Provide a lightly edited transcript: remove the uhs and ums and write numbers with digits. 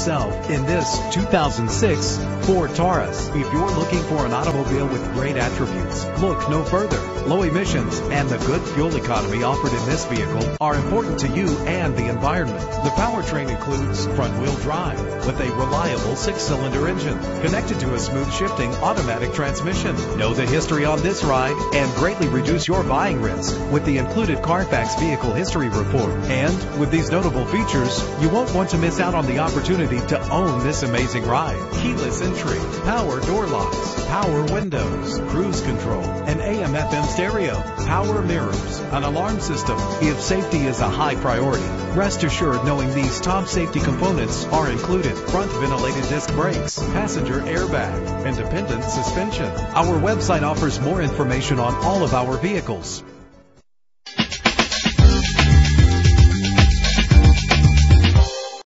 yourself in this 2006 Ford Taurus. If you're looking for an automobile with great attributes, look no further. Low emissions and the good fuel economy offered in this vehicle are important to you and the environment. The powertrain includes front-wheel drive with a reliable 6-cylinder engine connected to a smooth shifting automatic transmission. Know the history on this ride and greatly reduce your buying risk with the included Carfax Vehicle History Report. And with these notable features, you won't want to miss out on the opportunity to own this amazing ride. Keyless entry, power door locks, power windows, cruise control, an AM/FM stereo, power mirrors, an alarm system. If safety is a high priority, rest assured knowing these top safety components are included: front ventilated disc brakes, passenger airbag, and dependent suspension. Our website offers more information on all of our vehicles.